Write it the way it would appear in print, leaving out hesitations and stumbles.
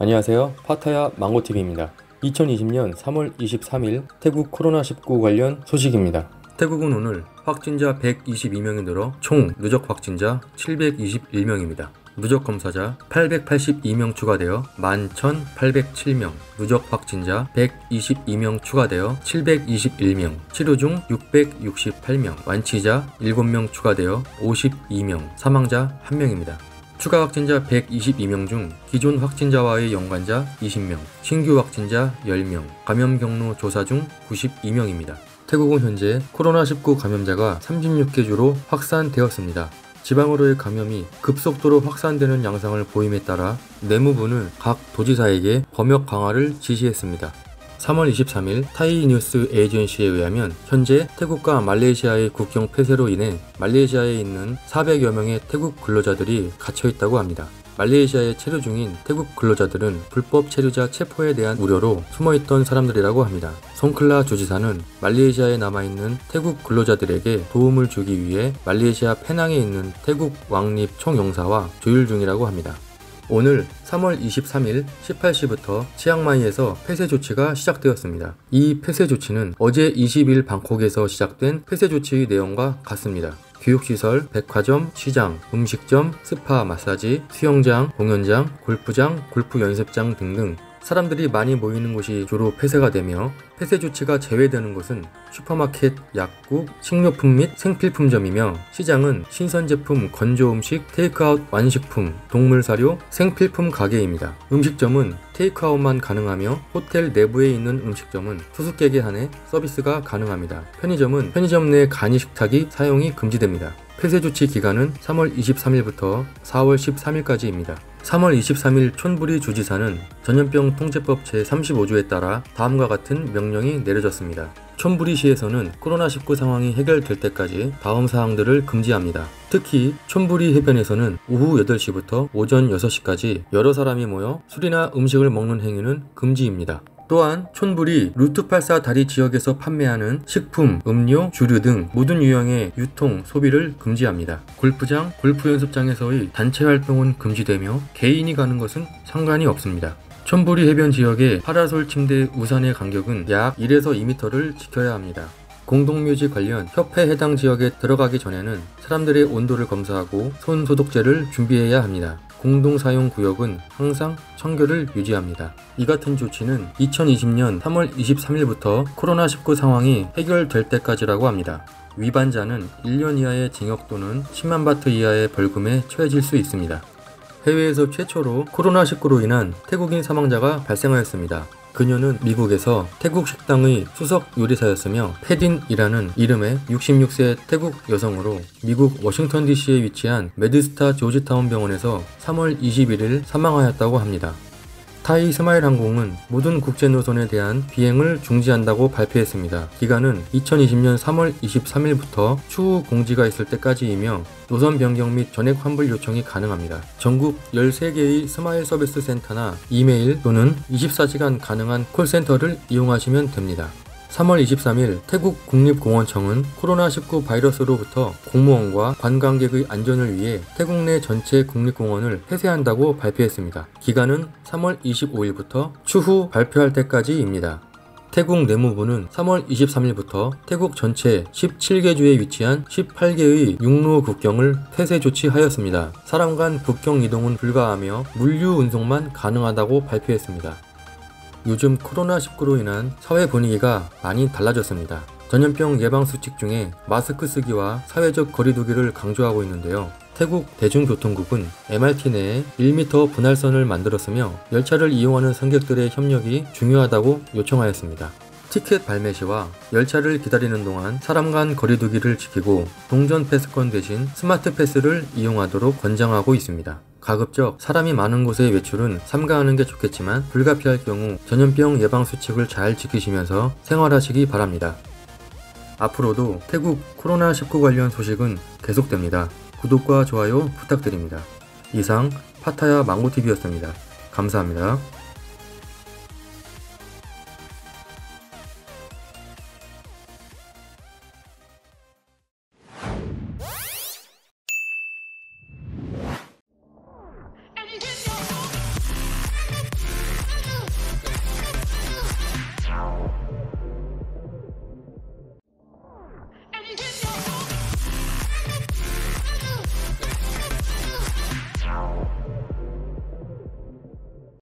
안녕하세요. 파타야 망고 TV입니다. 2020년 3월 23일 태국 코로나19 관련 소식입니다. 태국은 오늘 확진자 122명이 늘어 총 누적 확진자 721명입니다. 누적 검사자 882명 추가되어 11,807명, 누적 확진자 122명 추가되어 721명, 치료 중 668명, 완치자 7명 추가되어 52명, 사망자 1명입니다. 추가 확진자 122명 중 기존 확진자와의 연관자 20명, 신규 확진자 10명, 감염 경로 조사 중 92명입니다. 태국은 현재 코로나19 감염자가 36개 주로 확산되었습니다. 지방으로의 감염이 급속도로 확산되는 양상을 보임에 따라 내무부는 각 도지사에게 범역 강화를 지시했습니다. 3월 23일 타이 뉴스 에이전시에 의하면 현재 태국과 말레이시아의 국경 폐쇄로 인해 말레이시아에 있는 400여 명의 태국 근로자들이 갇혀있다고 합니다. 말레이시아에 체류 중인 태국 근로자들은 불법 체류자 체포에 대한 우려로 숨어있던 사람들이라고 합니다. 송클라 주지사는 말레이시아에 남아있는 태국 근로자들에게 도움을 주기 위해 말레이시아 페낭에 있는 태국 왕립 총영사와 조율 중이라고 합니다. 오늘 3월 23일 18시부터 치앙마이에서 폐쇄 조치가 시작되었습니다. 이 폐쇄 조치는 어제 20일 방콕에서 시작된 폐쇄 조치의 내용과 같습니다. 교육시설, 백화점, 시장, 음식점, 스파, 마사지, 수영장, 공연장, 골프장, 골프연습장 등등 사람들이 많이 모이는 곳이 주로 폐쇄가 되며 폐쇄 조치가 제외되는 곳은 슈퍼마켓, 약국, 식료품 및 생필품점이며 시장은 신선제품, 건조음식, 테이크아웃, 완식품, 동물사료, 생필품 가게입니다. 음식점은 테이크아웃만 가능하며 호텔 내부에 있는 음식점은 투숙객에 한해 서비스가 가능합니다. 편의점은 편의점 내 간이식탁이 사용이 금지됩니다. 폐쇄 조치 기간은 3월 23일부터 4월 13일까지입니다. 3월 23일 촌부리 주지사는 전염병 통제법 제35조에 따라 다음과 같은 명령이 내려졌습니다. 촌부리시에서는 코로나19 상황이 해결될 때까지 다음 사항들을 금지합니다. 특히 촌부리 해변에서는 오후 8시부터 오전 6시까지 여러 사람이 모여 술이나 음식을 먹는 행위는 금지입니다. 또한 촌부리 루트 84 다리 지역에서 판매하는 식품, 음료, 주류 등 모든 유형의 유통, 소비를 금지합니다. 골프장, 골프연습장에서의 단체 활동은 금지되며 개인이 가는 것은 상관이 없습니다. 촌부리 해변 지역의 파라솔 침대 우산의 간격은 약 1에서 2m를 지켜야 합니다. 공동묘지 관련 협회 해당 지역에 들어가기 전에는 사람들의 온도를 검사하고 손소독제를 준비해야 합니다. 공동사용구역은 항상 청결을 유지합니다. 이 같은 조치는 2020년 3월 23일부터 코로나19 상황이 해결될 때까지라고 합니다. 위반자는 1년 이하의 징역 또는 10만 바트 이하의 벌금에 처해질 수 있습니다. 해외에서 최초로 코로나19로 인한 태국인 사망자가 발생하였습니다. 그녀는 미국에서 태국 식당의 수석 요리사였으며 패딘이라는 이름의 66세 태국 여성으로 미국 워싱턴 DC에 위치한 메드스타 조지타운 병원에서 3월 21일 사망하였다고 합니다. 타이 스마일 항공은 모든 국제 노선에 대한 비행을 중지한다고 발표했습니다. 기간은 2020년 3월 23일부터 추후 공지가 있을 때까지이며 노선 변경 및 전액 환불 요청이 가능합니다. 전국 13개의 스마일 서비스 센터나 이메일 또는 24시간 가능한 콜센터를 이용하시면 됩니다. 3월 23일 태국 국립공원청은 코로나19 바이러스로부터 공무원과 관광객의 안전을 위해 태국 내 전체 국립공원을 폐쇄한다고 발표했습니다. 기간은 3월 25일부터 추후 발표할 때까지입니다. 태국 내무부는 3월 23일부터 태국 전체 17개 주에 위치한 18개의 육로 국경을 폐쇄 조치하였습니다. 사람 간 국경 이동은 불가하며 물류 운송만 가능하다고 발표했습니다. 요즘 코로나19로 인한 사회 분위기가 많이 달라졌습니다. 전염병 예방수칙 중에 마스크 쓰기와 사회적 거리 두기를 강조하고 있는데요. 태국 대중교통국은 MRT 내에 1m 분할선을 만들었으며 열차를 이용하는 승객들의 협력이 중요하다고 요청하였습니다. 티켓 발매 시와 열차를 기다리는 동안 사람 간 거리 두기를 지키고 동전 패스권 대신 스마트 패스를 이용하도록 권장하고 있습니다. 가급적 사람이 많은 곳의 외출은 삼가하는 게 좋겠지만 불가피할 경우 전염병 예방 수칙을 잘 지키시면서 생활하시기 바랍니다. 앞으로도 태국 코로나19 관련 소식은 계속됩니다. 구독과 좋아요 부탁드립니다. 이상 파타야 망고TV였습니다. 감사합니다.